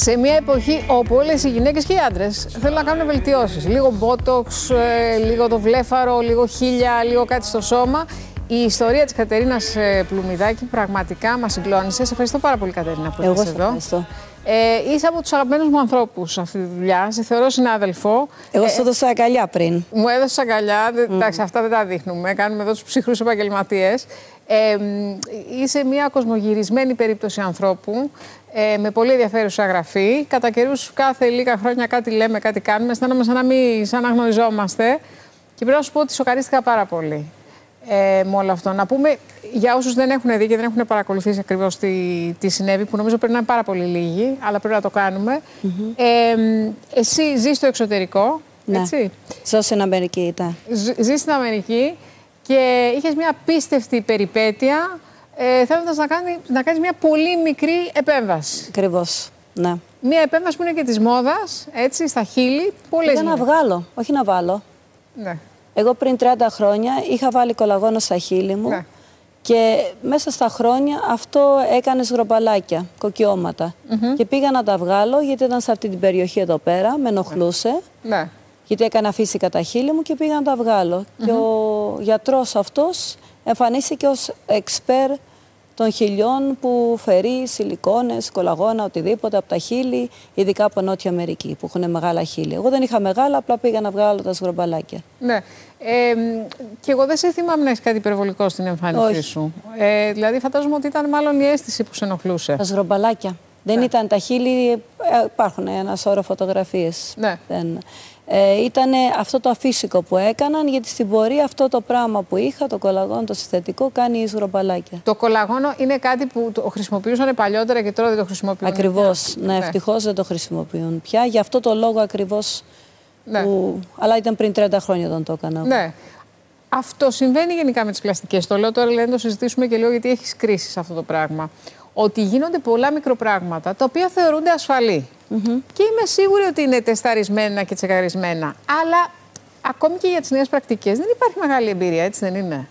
Σε μια εποχή όπου όλες οι γυναίκες και οι άντρες θέλουν να κάνουν βελτιώσεις. Λίγο μπότοξ, λίγο το βλέφαρο, λίγο χίλια, λίγο κάτι στο σώμα. Η ιστορία της Κατερίνας Πλουμιδάκη πραγματικά μας συγκλώνησε. Σε ευχαριστώ πάρα πολύ, Κατερίνα, που ήρθες εδώ. Ευχαριστώ. Είσαι από τους αγαπημένους μου ανθρώπους σε αυτή τη δουλειά. Σε θεωρώ συνάδελφο. Εγώ σου έδωσα αγκαλιά πριν. Μου έδωσε αγκαλιά. Εντάξει, αυτά δεν τα δείχνουμε. Κάνουμε εδώ τους ψυχρούς επαγγελματίες. Είσαι μια κοσμογυρισμένη περίπτωση ανθρώπου. Με πολύ ενδιαφέρουσα γραφή. Κατά καιρούς, κάθε λίγα χρόνια κάτι λέμε, κάτι κάνουμε. Αισθάνομαι σαν να γνωριζόμαστε. Και πρέπει να σου πω ότι σοκαρίστηκα πάρα πολύ. Με όλο αυτό. Να πούμε για όσους δεν έχουν δει και δεν έχουν παρακολουθήσει ακριβώς τι συνέβη, που νομίζω πρέπει να είναι πάρα πολύ λίγοι, αλλά πρέπει να το κάνουμε. Εσύ ζεις στο εξωτερικό. Ναι. Έτσι. Ζω στην Αμερική. Ήταν. Ζεις στην Αμερική και είχες μια απίστευτη περιπέτεια θέλοντας να κάνεις μια πολύ μικρή επέμβαση. Ακριβώς. Ναι. Μια επέμβαση που είναι και της μόδας, έτσι, στα χείλη. Για να βγάλω, όχι να βάλω. Ναι. Εγώ πριν 30 χρόνια είχα βάλει κολαγόνο στα χείλη μου, ναι, και μέσα στα χρόνια αυτό έκανε σγρομπαλάκια, κοκκιώματα. Και πήγα να τα βγάλω γιατί ήταν σε αυτή την περιοχή εδώ πέρα, με ενοχλούσε. Ναι. Γιατί έκανα φύσικα τα χείλη μου και πήγα να τα βγάλω. Και ο γιατρός αυτός εμφανίστηκε ως εξπέρ των χιλιών που φέρει σιλικόνες, κολαγόνα, οτιδήποτε από τα χείλη, ειδικά από Νότια Αμερική που έχουν μεγάλα χείλη. Εγώ δεν είχα μεγάλα, απλά πήγα να βγάλω τα σγρομπαλάκια. Ναι. Και εγώ δεν σε θυμάμαι να έχεις κάτι υπερβολικό στην εμφάνισή σου. Δηλαδή, φαντάζομαι ότι ήταν μάλλον η αίσθηση που σε ενοχλούσε. Τα σγρομπαλάκια. Δεν ήταν τα χείλη, υπάρχουν ένα σώρο φωτογραφίες. Ναι. Ήταν αυτό το αφύσικο που έκαναν, γιατί στην πορεία αυτό το πράγμα που είχα, το κολαγόνο, το συνθετικό, κάνει σγρομπαλάκια. Το κολαγόνο είναι κάτι που το χρησιμοποιούσαν παλιότερα και τώρα δεν το χρησιμοποιούν. Ακριβώς. Ναι, ευτυχώς δεν το χρησιμοποιούν πια. Γι' αυτό το λόγο ακριβώς. Ναι. Που... Αλλά ήταν πριν 30 χρόνια όταν το έκανα. Ναι. Αυτό συμβαίνει γενικά με τις πλαστικές. Το λέω τώρα, λέει, να το συζητήσουμε και λίγο, γιατί έχεις κρίση σε αυτό το πράγμα. Ότι γίνονται πολλά μικροπράγματα τα οποία θεωρούνται ασφαλή. Και είμαι σίγουρη ότι είναι τεσταρισμένα και τσεκαρισμένα. Αλλά ακόμη και για τις νέες πρακτικές δεν υπάρχει μεγάλη εμπειρία, έτσι δεν είναι?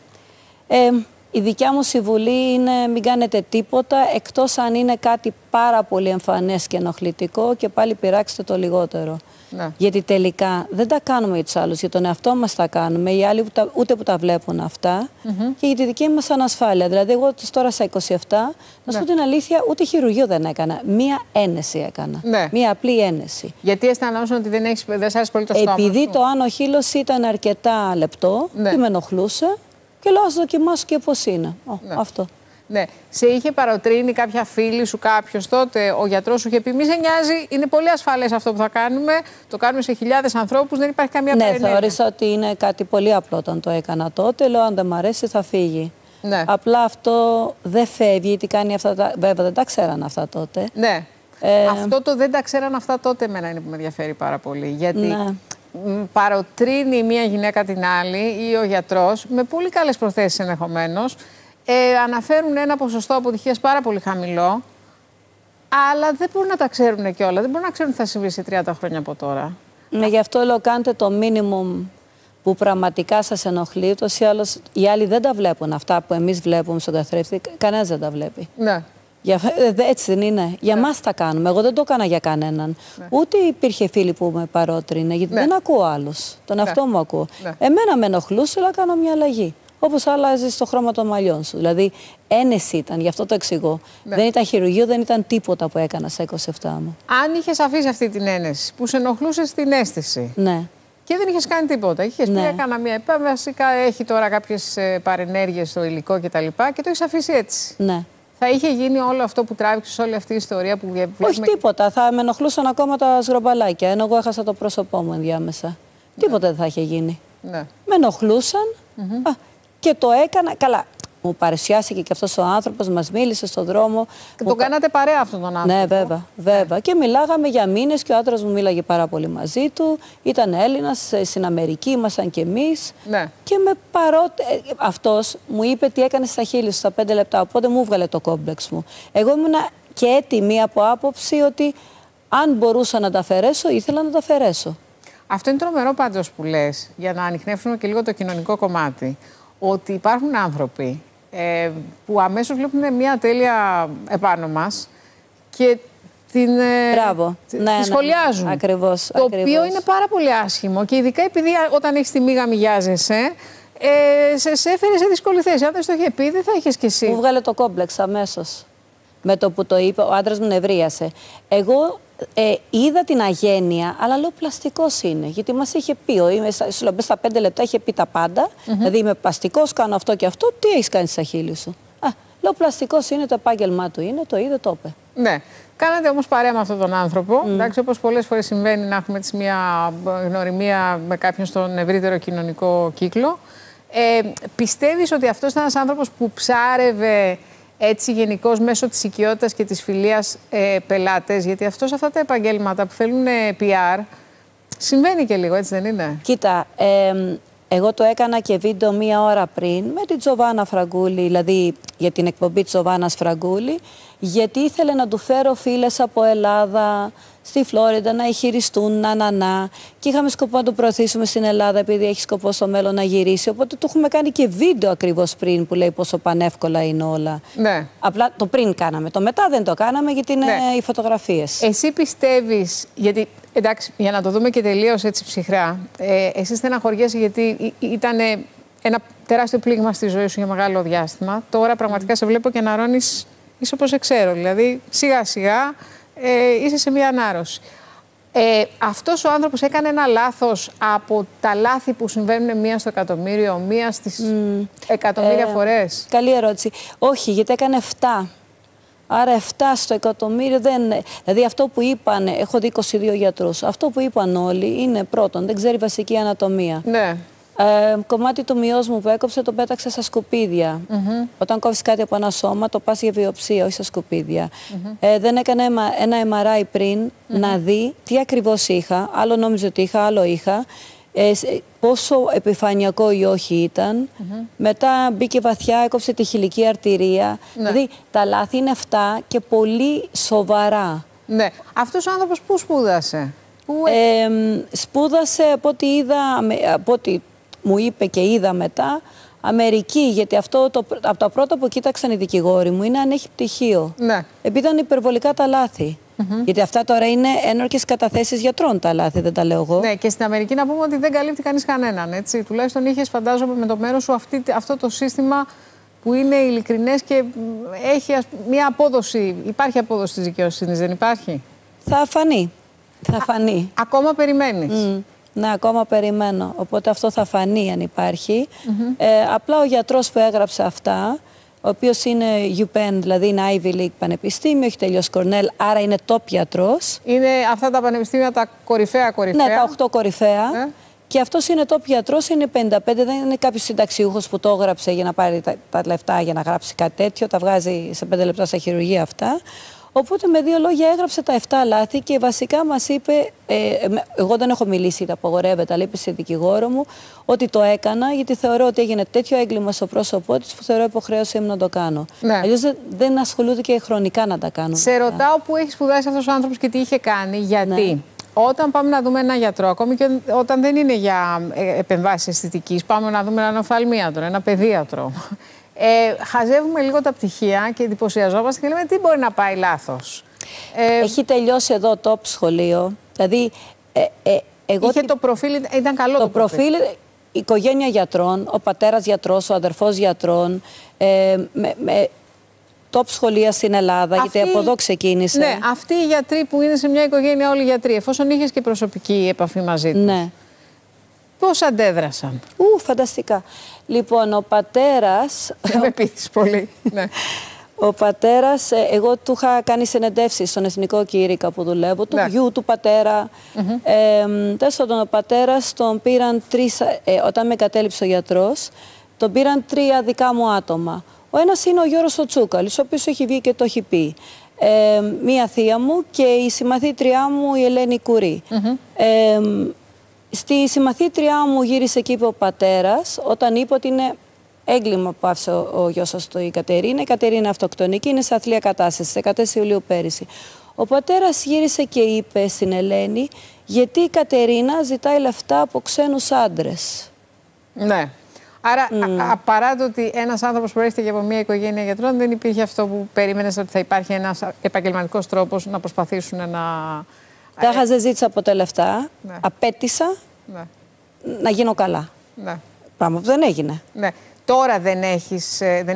Η δικιά μου συμβουλή είναι μην κάνετε τίποτα εκτός αν είναι κάτι πάρα πολύ εμφανές και ενοχλητικό, και πάλι πειράξτε το λιγότερο. Ναι. Γιατί τελικά δεν τα κάνουμε για τους άλλους, για τον εαυτό μας τα κάνουμε, οι άλλοι ούτε που τα βλέπουν αυτά, και για τη δική μας ανασφάλεια. Δηλαδή, εγώ τώρα στα 27, να σου πω την αλήθεια, ούτε χειρουργείο δεν έκανα. Μία ένεση έκανα. Ναι. Μία απλή ένεση. Γιατί αισθανόμουν ότι δεν σ' άρεσε πολύ το στόμα. Επειδή το άνω χείλος ήταν αρκετά λεπτό, και με ενοχλούσε, και λέω, ας δοκιμάσω και πώς είναι. Αυτό. Ναι. Σε είχε παροτρύνει κάποια φίλη σου, κάποιος τότε? Ο γιατρός σου είχε πει: μη σε νοιάζει, είναι πολύ ασφαλές αυτό που θα κάνουμε. Το κάνουμε σε χιλιάδες ανθρώπους, δεν υπάρχει καμία περίπτωση. Ναι, θεώρησα ότι είναι κάτι πολύ απλό όταν το έκανα τότε. Λέω: αν δεν μ' αρέσει, θα φύγει. Ναι. Απλά αυτό δεν φεύγει, γιατί κάνει αυτά τα. Βέβαια, δεν τα ξέραν αυτά τότε. Ναι. Αυτό το δεν τα ξέραν αυτά τότε, εμένα είναι που με ενδιαφέρει πάρα πολύ. Γιατί. Ναι. Παροτρύνει μία γυναίκα την άλλη ή ο γιατρός, με πολύ καλές προθέσεις ενδεχομένως. Αναφέρουν ένα ποσοστό αποτυχίας πάρα πολύ χαμηλό, αλλά δεν μπορούν να τα ξέρουν κιόλας. Δεν μπορούν να ξέρουν τι θα συμβεί σε 30 χρόνια από τώρα. Ναι, γι' αυτό λέω: κάντε το μίνιμουμ που πραγματικά σας ενοχλεί. Ούτως ή άλλως οι άλλοι δεν τα βλέπουν αυτά που εμείς βλέπουμε στον καθρέφτη. Κανένας δεν τα βλέπει. Ναι. Έτσι δεν είναι. Για μας τα κάνουμε. Εγώ δεν το έκανα για κανέναν. Ούτε υπήρχε φίλοι που με παρότρινε, γιατί δεν ακούω άλλους. Τον αυτό μου ακούω. Εμένα με ενοχλούσε, αλλά κάνω μια αλλαγή. Όπως άλλαζε το χρώμα των μαλλιών σου. Δηλαδή, ένεση ήταν, γι' αυτό το εξηγώ. Δεν ήταν χειρουργείο, δεν ήταν τίποτα που έκανα στα 27 μου. Αν είχες αφήσει αυτή την ένεση που σε ενοχλούσε στην αίσθηση. Ναι. Και δεν είχες κάνει τίποτα. Είχες πει: έκανα μια επέμβαση, έχει τώρα κάποιες παρενέργειες στο υλικό κτλ. Και το έχεις αφήσει έτσι. Ναι. Θα είχε γίνει όλο αυτό που τράβηξες, όλη αυτή η ιστορία που βλέπουμε? Όχι τίποτα. Θα με ενοχλούσαν ακόμα τα σγρομπαλάκια, ενώ εγώ έχασα το πρόσωπό μου ενδιάμεσα. Τίποτα δεν θα είχε γίνει. Ναι. Με ενοχλούσαν. Και το έκανα. Καλά. Μου παρουσιάστηκε και αυτός ο άνθρωπος, μας μίλησε στον δρόμο. Και τον κάνατε παρέα αυτόν τον άνθρωπο. Ναι, βέβαια. Και μιλάγαμε για μήνες και ο άντρας μου μίλαγε πάρα πολύ μαζί του. Ήταν Έλληνας, στην Αμερική ήμασταν κι εμείς. Ναι. Και με αυτός μου είπε τι έκανε στα χείλη σου στα 5 λεπτά. Οπότε μου έβγαλε το κόμπλεξ μου. Εγώ ήμουνα και έτοιμη από άποψη ότι αν μπορούσα να τα αφαιρέσω, ήθελα να τα αφαιρέσω. Αυτό είναι τρομερό πάντως που λες, για να ανιχνεύσουμε και λίγο το κοινωνικό κομμάτι. Ότι υπάρχουν άνθρωποι που αμέσως βλέπουν μια τέλεια επάνω μας και την σχολιάζουν. Ναι, ναι. Ακριβώς, το ακριβώς. οποίο είναι πάρα πολύ άσχημο και ειδικά επειδή όταν έχεις τη μίγα μιγιάζεσαι, σε έφερε σε δύσκολη θέση. Αν δεν στο είχε πει, δεν θα είχες κι εσύ. Μου βγάλε το κόμπλεξ αμέσως. Με το που το είπε, ο άντρας μου νευρίασε. Εγώ είδα την αγένεια, αλλά λέω πλαστικός είναι. Γιατί μας είχε πει, στα 5 λεπτά είχε πει τα πάντα. Δηλαδή είμαι πλαστικός, κάνω αυτό και αυτό. Τι έχεις κάνει στα χείλη σου? Λέω πλαστικός είναι, το επάγγελμά του είναι, το είδε, το είπε. Ναι. Κάνατε όμως παρέα με αυτόν τον άνθρωπο. Εντάξει, όπως πολλές φορές συμβαίνει να έχουμε μια γνωριμία με κάποιον στον ευρύτερο κοινωνικό κύκλο. Πιστεύεις ότι αυτός ήταν ένας άνθρωπος που ψάρευε έτσι γενικώς μέσω της οικειότητας και της φιλίας πελάτες? Γιατί αυτός αυτά τα επαγγέλματα που θέλουν PR συμβαίνει και λίγο, έτσι δεν είναι? Κοίτα, εγώ το έκανα και βίντεο 1 ώρα πριν με την Τζοβάνα Φραγκούλη, δηλαδή για την εκπομπή της Τζοβάνας Φραγκούλη, γιατί ήθελε να του φέρω φίλες από Ελλάδα, στη Φλόριντα, να χειριστούν, και είχαμε σκοπό να το προωθήσουμε στην Ελλάδα, επειδή έχει σκοπό στο μέλλον να γυρίσει. Οπότε του έχουμε κάνει και βίντεο ακριβώς πριν που λέει πόσο πανεύκολα είναι όλα. Ναι. Απλά το πριν κάναμε. Το μετά δεν το κάναμε γιατί είναι οι φωτογραφίες. Εσύ πιστεύεις, γιατί εντάξει, για να το δούμε και τελείως έτσι ψυχρά, εσύ στεναχωριέσαι γιατί ήταν ένα τεράστιο πλήγμα στη ζωή σου για μεγάλο διάστημα. Τώρα πραγματικά σε βλέπω και αναρώνεις, είσαι όπως σε ξέρω. Δηλαδή σιγά σιγά. Είσαι σε μία ανάρρωση. Αυτός ο άνθρωπος έκανε ένα λάθος από τα λάθη που συμβαίνουν 1 στο εκατομμύριο, 1 στις εκατομμύρια φορές. Καλή ερώτηση. Όχι, γιατί έκανε 7. Άρα 7 στο εκατομμύριο δεν... Δηλαδή αυτό που είπαν, έχω δει 22 γιατρούς, αυτό που είπαν όλοι είναι πρώτον, δεν ξέρει βασική ανατομία. Ναι. Κομμάτι του μυός μου που έκοψε τον πέταξα στα σκουπίδια. Όταν κόβεις κάτι από ένα σώμα, το πας για βιοψία, όχι στα σκουπίδια. Δεν έκανε ένα MRI πριν να δει τι ακριβώς είχα. Άλλο νόμιζε ότι είχα, άλλο είχα. Πόσο επιφανειακό ή όχι ήταν. Μετά μπήκε βαθιά, έκοψε τη χηλική αρτηρία. Δηλαδή τα λάθη είναι αυτά και πολύ σοβαρά. Ναι. Αυτός ο άνθρωπος πού σπούδασε? Σπούδασε από ό,τι είδα, από ό,τι μου είπε και είδα μετά, Αμερική, γιατί αυτό από τα πρώτα που κοίταξαν οι δικηγόροι μου είναι αν έχει πτυχίο. Ναι. Επειδή ήταν υπερβολικά τα λάθη. Γιατί αυτά τώρα είναι ένορκες καταθέσεις γιατρών τα λάθη, δεν τα λέω εγώ. Ναι, και στην Αμερική να πούμε ότι δεν καλύπτει κανείς κανέναν, έτσι. Τουλάχιστον είχες, φαντάζομαι, με το μέρος σου αυτό το σύστημα που είναι ειλικρινές και έχει μια απόδοση. Υπάρχει απόδοση της δικαιοσύνης, δεν υπάρχει? Θα φανεί. Θα φανεί. Ακόμα περιμένεις? Ναι, ακόμα περιμένω. Οπότε αυτό θα φανεί αν υπάρχει. Απλά ο γιατρός που έγραψε αυτά, ο οποίος είναι UPenn, δηλαδή είναι Ivy League πανεπιστήμιο, έχει τελειώσει Κορνέλ, άρα είναι top γιατρός. Είναι αυτά τα πανεπιστήμια τα κορυφαία. Ναι, τα 8 κορυφαία. Και αυτός είναι top γιατρός, είναι 55, δεν είναι κάποιος συνταξιούχος που το έγραψε για να πάρει τα λεφτά για να γράψει κάτι τέτοιο. Τα βγάζει σε 5 λεπτά στα χειρουργεία αυτά. Οπότε με 2 λόγια έγραψε τα 7 λάθη και βασικά μας είπε, εγώ δεν έχω μιλήσει, τα απογορεύεται, αλλά είπε σε δικηγόρο μου ότι το έκανα γιατί θεωρώ ότι έγινε τέτοιο έγκλημα στο πρόσωπό της που θεωρώ υποχρέωση να το κάνω. Ναι. Αλλιώς δεν ασχολούνται και χρονικά να τα κάνουν. Σε ρωτάω που έχει σπουδάσει αυτός ο άνθρωπος και τι είχε κάνει, γιατί όταν πάμε να δούμε ένα γιατρό, ακόμη και όταν δεν είναι για επεμβάσεις αισθητικής, πάμε να δούμε έναν οφθαλμίατρο, ένα παιδίατρο. Χαζεύουμε λίγο τα πτυχία και εντυπωσιαζόμαστε και λέμε τι μπορεί να πάει λάθος. Έχει τελειώσει εδώ το σχολείο. Δηλαδή, εγώ είχε το προφίλ, ήταν καλό το προφίλ. Η οικογένεια γιατρών, ο πατέρας γιατρός, ο αδερφός γιατρών, top σχολεία στην Ελλάδα, γιατί από εδώ ξεκίνησε. Ναι, αυτοί οι γιατροί που είναι σε μια οικογένεια όλοι οι γιατροί, εφόσον είχες και προσωπική επαφή μαζί τους. Ναι. Πώς αντέδρασαν? Φανταστικά. Λοιπόν, ο πατέρας... Δεν με πείθεις πολύ. Ο πατέρας, εγώ του είχα κάνει συνεντεύσεις στον Εθνικό Κήρυκα που δουλεύω, του γιου του πατέρα. Ο πατέρας τον πήραν 3... όταν με κατέληψε ο γιατρός, τον πήραν 3 δικά μου άτομα. Ο ένας είναι ο Γιώργος Τσούκαλης, ο οποίος έχει βγει και το έχει πει. Μία θεία μου και η συμμαθήτριά μου, η Ελένη Κουρή. Στη συμμαθήτριά μου γύρισε και είπε ο πατέρας, όταν είπε ότι είναι έγκλημα που άφησε ο γιος σας η Κατερίνα. Η Κατερίνα αυτοκτονική, είναι σε αθλία κατάσταση, 14 Ιουλίου πέρυσι. Ο πατέρας γύρισε και είπε στην Ελένη, γιατί η Κατερίνα ζητάει λεφτά από ξένους άντρες. Ναι. Άρα, παρά το ότι ένας άνθρωπος προέρχεται και από μια οικογένεια γιατρών, δεν υπήρχε αυτό που περίμενες, ότι θα υπάρχει ένας επαγγελματικός τρόπος να προσπαθήσουν να... Τάχα δεν ζήτησα ποτέ λεφτά. Ναι. Απέτησα να γίνω καλά. Ναι. Πράγμα που δεν έγινε. Ναι. Τώρα δεν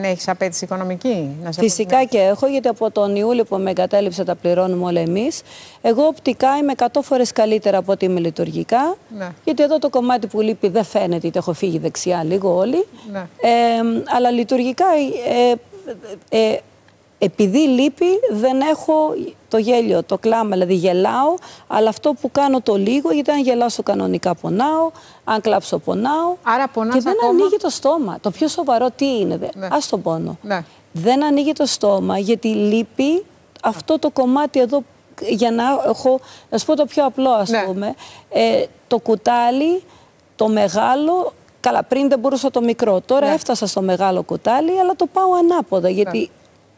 έχεις απέτηση οικονομική? Να σε φυσικά και έχω, γιατί από τον Ιούλιο που με εγκατέλειψε τα πληρώνουμε όλα εμείς. Εγώ οπτικά είμαι 100 φορές καλύτερα από ότι είμαι λειτουργικά. Ναι. Γιατί εδώ το κομμάτι που λείπει δεν φαίνεται, είτε έχω φύγει δεξιά λίγο όλοι. Ναι. Αλλά λειτουργικά, επειδή λείπει, δεν έχω το γέλιο, το κλάμα. Δηλαδή γελάω, αλλά αυτό που κάνω το λίγο, γιατί αν γελάσω κανονικά πονάω, αν κλάψω πονάω. Άρα πονάς και δεν ακόμα... ανοίγει το στόμα. Το πιο σοβαρό τι είναι, ναι. Ας τον πόνο. Ναι. Δεν ανοίγει το στόμα, γιατί λείπει αυτό το κομμάτι εδώ, για να έχω, να σου πω το πιο απλό, ας πούμε, το κουτάλι, το μεγάλο. Καλά, πριν δεν μπορούσα το μικρό. Τώρα έφτασα στο μεγάλο κουτάλι, αλλά το πάω ανάποδα, γιατί... Ναι.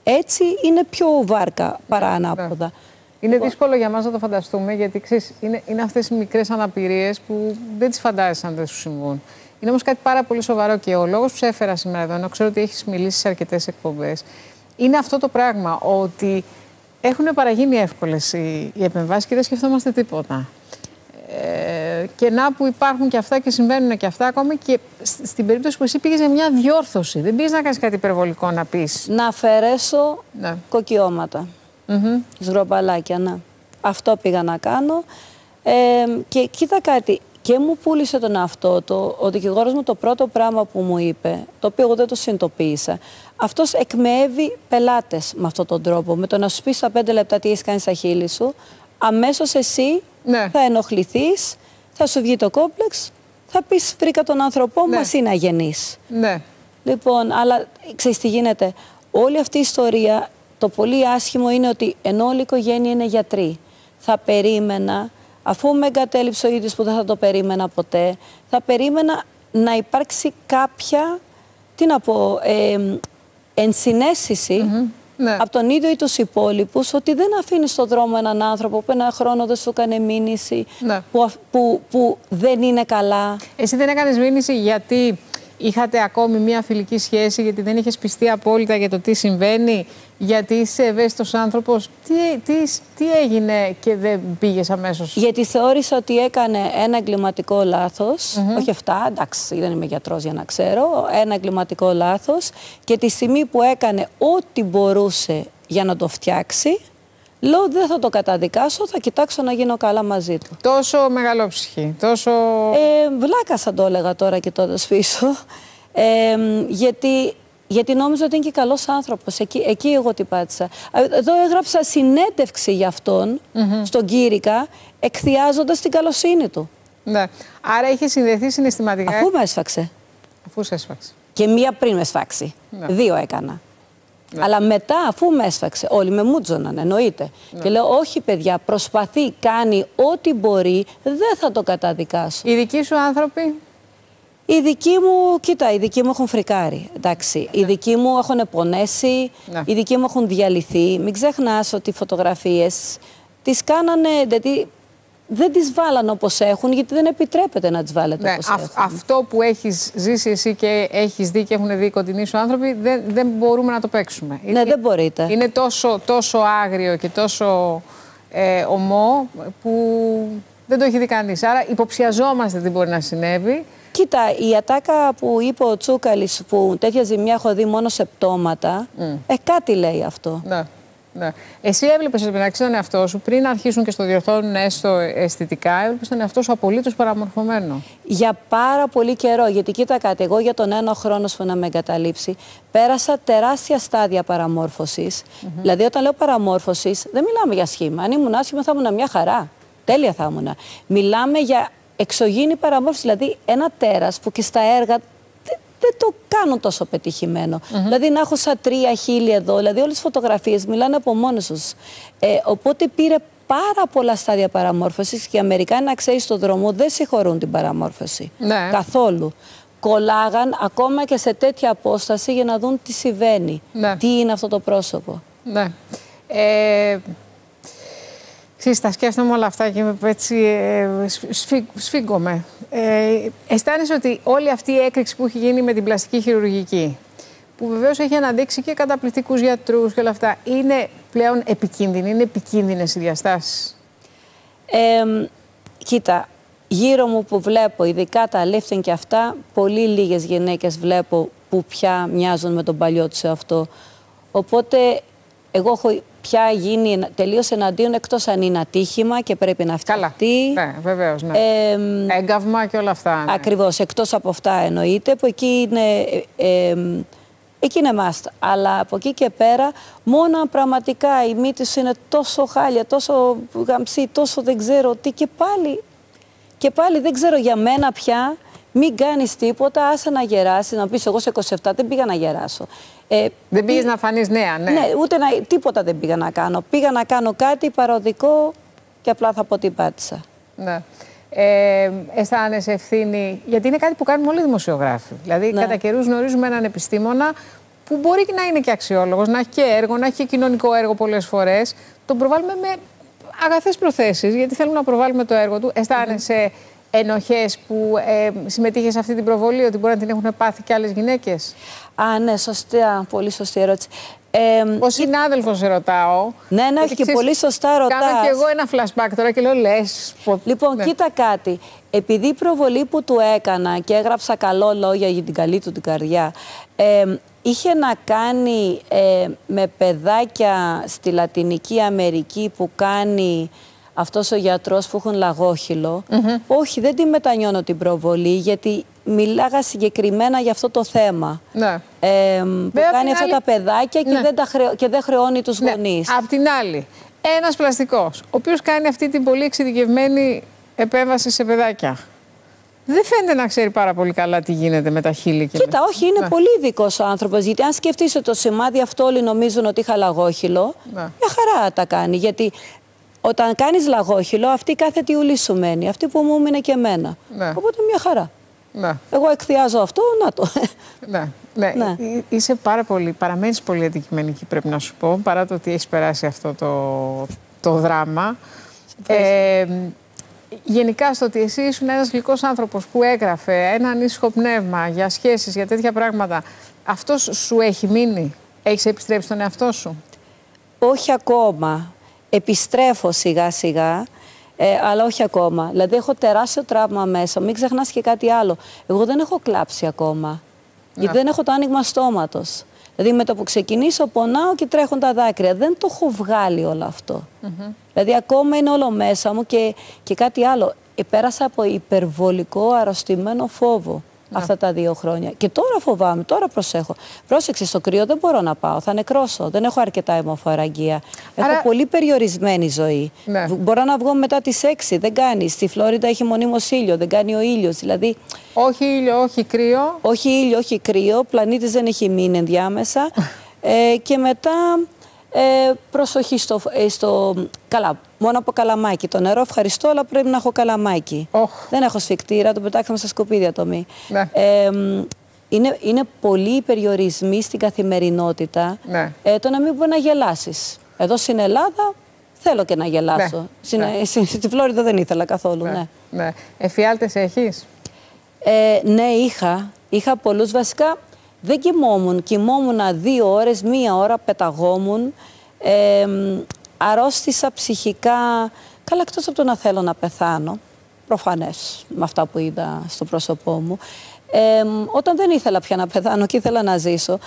Έτσι είναι πιο βάρκα παρά ανάποδα. Είναι δύσκολο για μας να το φανταστούμε, γιατί ξέρεις, είναι αυτές οι μικρές αναπηρίες που δεν τις φαντάζεσαι αν δεν σου συμβούν. Είναι όμως κάτι πάρα πολύ σοβαρό και ο λόγος που σε έφερα σήμερα εδώ, ενώ ξέρω ότι έχεις μιλήσει σε αρκετές εκπομπές, είναι αυτό το πράγμα, ότι έχουν παραγίνει εύκολες οι επεμβάσεις και δεν σκεφτόμαστε τίποτα. Και να που υπάρχουν και αυτά και συμβαίνουν και αυτά, ακόμα και στην περίπτωση που εσύ πήγες για μια διόρθωση. Δεν πήγες να κάνεις κάτι υπερβολικό, να πεις. Να αφαιρέσω κοκκιώματα, σγροπαλάκια, αυτό πήγα να κάνω. Και κοίτα κάτι, και μου πούλησε τον αυτό το, ο δικηγόρος μου το πρώτο πράγμα που μου είπε, το οποίο εγώ δεν το συνειδητοποίησα. Αυτός εκμεεύει πελάτες με αυτόν τον τρόπο, με το να σου πει στα 5 λεπτά τι έχεις κάνει στα χείλη σου, αμέσως εσύ... Ναι. Θα ενοχληθείς, θα σου βγει το κόμπλεξ, θα πεις βρήκα τον άνθρωπό μας, είναι αγενής. Ναι. Λοιπόν, αλλά ξέρεις τι γίνεται. Όλη αυτή η ιστορία, το πολύ άσχημο είναι ότι ενώ όλη η οικογένεια είναι γιατροί, θα περίμενα, αφού με εγκατέλειψε ο ίδιος που δεν θα το περίμενα ποτέ, θα περίμενα να υπάρξει κάποια, τι να πω, ενσυναίσθηση. Ναι. Από τον ίδιο ή τους υπόλοιπους, ότι δεν αφήνεις στον δρόμο έναν άνθρωπο που ένα χρόνο δεν σου έκανε μήνυση, που δεν είναι καλά. Εσύ δεν έκανες μήνυση γιατί είχατε ακόμη μια φιλική σχέση, γιατί δεν είχες πιστεί απόλυτα για το τι συμβαίνει, γιατί είσαι ευαίσθητος άνθρωπος. Τι έγινε και δεν πήγες αμέσως? Γιατί θεώρησα ότι έκανε ένα εγκληματικό λάθος, όχι αυτά, εντάξει, δεν είμαι γιατρός για να ξέρω, ένα εγκληματικό λάθος, και τη στιγμή που έκανε ό,τι μπορούσε για να το φτιάξει, λέω δεν θα το καταδικάσω, θα κοιτάξω να γίνω καλά μαζί του. Τόσο μεγαλόψυχη, τόσο... Βλάκα θα το έλεγα τώρα και τότε σφίσω, γιατί νόμιζα ότι είναι και καλός άνθρωπος, εκεί εγώ την πάτησα. Εδώ έγραψα συνέντευξη για αυτόν, στον Κύρικα, εκθιάζοντας την καλοσύνη του. Ναι, άρα είχε συνδεθεί συναισθηματικά... Αφού με έσφαξε. Αφού σε έσφαξε. Και μία πριν με έσφαξει, 2 έκανα. Ναι. Αλλά μετά, αφού με έσφαξε, όλοι με μούτζωναν, εννοείται. Ναι. Και λέω, όχι παιδιά, προσπαθεί, κάνει ό,τι μπορεί, δεν θα το καταδικάσω. Οι δικοί σου άνθρωποι? Οι δικοί μου, κοίτα, οι δικοί μου έχουν φρικάρει, εντάξει. Ναι. Οι δικοί μου έχουν πονέσει, οι δικοί μου έχουν διαλυθεί. Μην ξεχνάς ότι οι φωτογραφίες τις κάνανε, δηλαδή δεν τις βάλανε όπως έχουν, γιατί δεν επιτρέπεται να τις βάλετε όπως έχουν. Αυτό που έχεις ζήσει εσύ και έχεις δει και έχουν δει οι κοντινοί σου άνθρωποι, δεν μπορούμε να το παίξουμε. Ναι, δεν μπορείτε. Είναι τόσο άγριο και τόσο ομό που δεν το έχει δει κανείς. Άρα υποψιαζόμαστε τι μπορεί να συνέβη. Κοίτα, η ατάκα που είπε ο Τσούκαλης, που τέτοια ζημιά έχω δει μόνο σε πτώματα, κάτι λέει αυτό. Ναι. Ναι. Εσύ έβλεπες μεταξύ τον εαυτό σου, πριν αρχίσουν και στο διορθώνουν έστω αισθητικά, έβλεπες τον εαυτό σου απολύτως παραμορφωμένο. Για πάρα πολύ καιρό, γιατί κοίτα κάτι, εγώ για τον ένα χρόνο που να με εγκαταλείψει, πέρασα τεράστια στάδια παραμόρφωσης. Δηλαδή, όταν λέω παραμόρφωσης, δεν μιλάμε για σχήμα. Αν ήμουν άσχημα, θα ήμουν μια χαρά. Τέλεια θα ήμουν. Μιλάμε για εξωγήινη παραμόρφωση, δηλαδή ένα τέρας που και στα έργα. Δεν το κάνω τόσο πετυχημένο. Δηλαδή να έχω σαν 3 χείλη εδώ, δηλαδή όλες τις φωτογραφίες μιλάνε από μόνες τους. Οπότε πήρε πάρα πολλά στάδια παραμόρφωσης και οι Αμερικάνοι, να ξέρεις, στον δρόμο δεν συγχωρούν την παραμόρφωση. Ναι. Καθόλου. Κολλάγαν ακόμα και σε τέτοια απόσταση για να δουν τι συμβαίνει. Ναι. Τι είναι αυτό το πρόσωπο. Ναι. Ξέρεις, τα σκέφτομαι όλα αυτά και έτσι σφίγγομαι. Αισθάνεσαι ότι όλη αυτή η έκρηξη που έχει γίνει με την πλαστική χειρουργική, που βεβαίως έχει αναδείξει και καταπληκτικούς γιατρούς και όλα αυτά, είναι πλέον επικίνδυνη, είναι επικίνδυνες οι διαστάσεις? Κοίτα, γύρω μου που βλέπω, ειδικά τα lifting και αυτά, πολύ λίγες γυναίκες βλέπω που πια μοιάζουν με τον παλιό τους εαυτό. Οπότε, εγώ έχω πια γίνει τελείως εναντίον, εκτός αν είναι ατύχημα και πρέπει να φτιαχτεί. Καλά, ναι, βεβαίως, ναι. Έγκαυμα και όλα αυτά. Ναι. Ακριβώς, εκτός από αυτά εννοείται, που εκεί είναι... Εκεί είναι must, αλλά από εκεί και πέρα, μόνο αν πραγματικά η μύτη σου είναι τόσο χάλια, τόσο γαμψή, τόσο δεν ξέρω τι, και πάλι, δεν ξέρω για μένα πια, μην κάνεις τίποτα, άσε να γεράσεις, να πεις εγώ σε 27 δεν πήγα να γεράσω. Δεν πήγες να φανείς νέα, ναι. Ναι, ούτε τίποτα δεν πήγα να κάνω. Πήγα να κάνω κάτι παροδικό και απλά θα πω τι πάτησα. Ναι. Αισθάνεσαι ευθύνη, γιατί είναι κάτι που κάνουμε όλοι οι δημοσιογράφοι. Δηλαδή, ναι, κατά καιρούς γνωρίζουμε έναν επιστήμονα που μπορεί να είναι και αξιόλογος, να έχει και έργο, να έχει και κοινωνικό έργο πολλές φορές. Τον προβάλλουμε με αγαθές προθέσεις, γιατί θέλουμε να προβάλλουμε το έργο του. Αισθάνεσαι ενοχές που συμμετείχες σε αυτή την προβολή, ότι μπορεί να την έχουν πάθει και άλλες γυναίκες? Α, ναι, σωστά. Πολύ σωστή ερώτηση. Ο συνάδελφος ρωτάω. Ναι, ναι, και πολύ σωστά ρωτάς. Κάνω και εγώ ένα flashback τώρα και λέω λες. Λοιπόν, ναι, κοίτα κάτι. Επειδή η προβολή που του έκανα και έγραψα καλό λόγια για την καλή του την καρδιά, είχε να κάνει με παιδάκια στη Λατινική Αμερική που κάνει αυτός ο γιατρός που έχουν λαγόχυλο. Όχι, δεν τη μετανιώνω την προβολή, γιατί μιλάγα συγκεκριμένα για αυτό το θέμα. Ναι. Που κάνει αυτά τα παιδάκια και, ναι, και δεν χρεώνει τους, ναι, γονείς. Απ' την άλλη, ένας πλαστικός, ο οποίος κάνει αυτή την πολύ εξειδικευμένη επέμβαση σε παιδάκια, δεν φαίνεται να ξέρει πάρα πολύ καλά τι γίνεται με τα χείλη. Κοίτα, με... όχι, είναι, ναι, πολύ ειδικός ο άνθρωπος. Γιατί αν σκεφτείς το σημάδι αυτό, όλοι νομίζουν ότι είχα λαγόχυλο. Ναι. Μια χαρά τα κάνει. Γιατί όταν κάνεις λαγόχυλο, αυτή κάθε τι ουλή σου μένει. Αυτή που μου έμεινε και εμένα. Ναι. Οπότε μια χαρά. Ναι. Εγώ εκθιάζω αυτό, να το. Ναι, ναι, ναι. Είσαι πάρα πολύ, παραμένεις πολύ αντικειμενική, πρέπει να σου πω, παρά το ότι έχεις περάσει αυτό το δράμα. Γενικά στο ότι εσύ ήσουν ένας γλυκός άνθρωπος που έγραφε ένα ανήσυχο πνεύμα για σχέσεις, για τέτοια πράγματα, αυτός σου έχει μείνει? Έχεις επιστρέψει τον εαυτό σου? Όχι ακόμα. Επιστρέφω σιγά σιγά. Αλλά όχι ακόμα. Δηλαδή, έχω τεράστιο τραύμα μέσα. Μην ξεχνάς και κάτι άλλο. Εγώ δεν έχω κλάψει ακόμα. Να. Γιατί δεν έχω το άνοιγμα στόματος. Δηλαδή, με το που ξεκινήσω, πονάω και τρέχουν τα δάκρυα. Δεν το έχω βγάλει όλο αυτό. Δηλαδή, ακόμα είναι όλο μέσα μου και κάτι άλλο. Πέρασα από υπερβολικό αρρωστημένο φόβο αυτά τα 2 χρόνια. Και τώρα φοβάμαι, τώρα προσέχω. Πρόσεξε, στο κρύο δεν μπορώ να πάω, θα νεκρώσω. Δεν έχω αρκετά αιμοφαραγγεία. Άρα... έχω πολύ περιορισμένη ζωή. Ναι. Μπορώ να βγω μετά τις 6, δεν κάνει. Στη Φλόριντα έχει μονίμως ήλιο, δεν κάνει ο ήλιος. Δηλαδή... όχι ήλιο, όχι κρύο. Όχι ήλιο, όχι κρύο. Πλανήτης δεν έχει μείνει ενδιάμεσα. Και μετά προσοχή στο... Καλά, μόνο από καλαμάκι. Το νερό ευχαριστώ, αλλά πρέπει να έχω καλαμάκι. Δεν έχω σφιχτήρα, τον πετάξαμε στα σκουπίδια το μη. Ναι. Είναι πολλοί περιορισμοί στην καθημερινότητα. Ναι. Το να μην μπορεί να γελάσεις. Εδώ στην Ελλάδα θέλω και να γελάσω. Ναι. Στη Φλόριντα δεν ήθελα καθόλου. Ναι. Ναι. Ναι. Εφιάλτες έχεις? Ναι, είχα. Είχα πολλούς βασικά. Δεν κοιμόμουν. Κοιμόμουν 2 ώρες, 1 ώρα πεταγόμουν. Αρρώστησα ψυχικά, καλά εκτός από το να θέλω να πεθάνω, προφανές με αυτά που είδα στο πρόσωπό μου. Όταν δεν ήθελα πια να πεθάνω και ήθελα να ζήσω,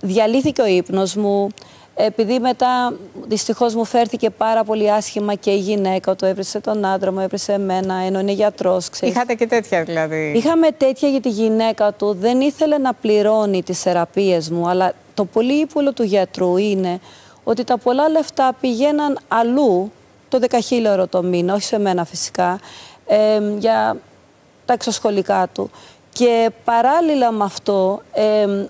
διαλύθηκε ο ύπνος μου, επειδή μετά δυστυχώς μου φέρθηκε πάρα πολύ άσχημα και η γυναίκα του, έβρισε τον άντρα μου, έβρισε εμένα, ενώ είναι γιατρός, ξέρεις. Είχατε και τέτοια δηλαδή? Είχαμε τέτοια, γιατί η γυναίκα του δεν ήθελε να πληρώνει τις θεραπείες μου, αλλά το πολύ ύπουλο του γιατρού είναι ότι τα πολλά λεφτά πηγαίναν αλλού, το 10.000 το μήνα, όχι σε μένα φυσικά, για τα εξωσχολικά του. Και παράλληλα με αυτό,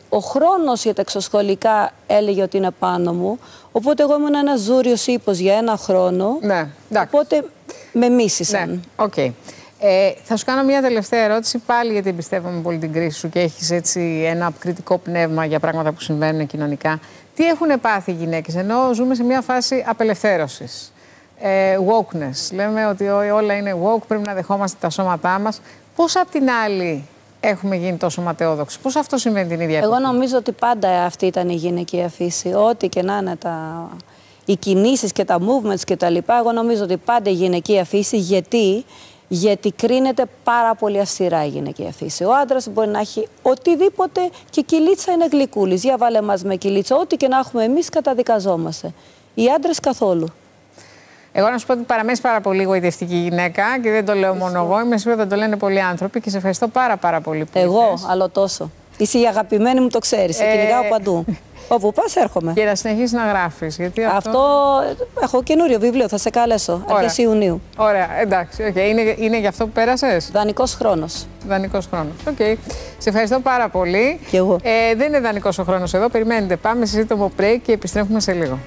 ο χρόνος για τα εξωσχολικά έλεγε ότι είναι πάνω μου. Οπότε εγώ ήμουν ένας ζούριος ύπος για 1 χρόνο. Ναι, εντάξει. Οπότε με μίσησαν. Ναι, οκ. Θα σου κάνω μια τελευταία ερώτηση πάλι, γιατί εμπιστεύομαι πολύ την κρίση σου και έχεις έτσι ένα κριτικό πνεύμα για πράγματα που συμβαίνουν κοινωνικά. Τι έχουν πάθει οι γυναίκες, ενώ ζούμε σε μια φάση απελευθέρωσης, wokeness. Λέμε ότι όλα είναι woke, πρέπει να δεχόμαστε τα σώματά μας. Πώς απ' την άλλη έχουμε γίνει τόσο ματαιόδοξοι, πώς αυτό συμβαίνει την ίδια εποχή? Εγώ νομίζω ότι πάντα αυτή ήταν η γυναική αφήση, ό,τι και να είναι τα... οι κινήσεις και τα movements και τα λοιπά. Εγώ νομίζω ότι πάντα η γυναική αφήση, γιατί κρίνεται πάρα πολύ αυστηρά η γυναική αφήση. Ο άντρας μπορεί να έχει οτιδήποτε και κυλίτσα είναι γλυκούλης. Για βάλε μας με κυλίτσα, ό,τι και να έχουμε εμείς καταδικαζόμαστε. Οι άντρες καθόλου. Εγώ να σου πω ότι παραμένεις πάρα πολύ γοητευτική γυναίκα και δεν το λέω μόνο εγώ. Είμαι σίγουρη ότι το λένε πολλοί άνθρωποι και σε ευχαριστώ πάρα πολύ που ήρθες. Άλλο τόσο. Είσαι η αγαπημένη μου, το ξέρεις. Κυνηγάω παντού. Όπου πας, έρχομαι. Και να συνεχίσεις να γράφεις. Γιατί αυτό έχω καινούριο βιβλίο, θα σε καλέσω. Αρχές Ιουνίου. Ωραία, εντάξει. Okay. Είναι γι' αυτό που πέρασες. Δανεικός χρόνος. Δανεικός χρόνος. Οκ. Okay. Σε ευχαριστώ πάρα πολύ. Και εγώ. Δεν είναι δανεικός ο χρόνος εδώ. Περιμένετε. Πάμε σε σύντομο break και επιστρέφουμε σε λίγο.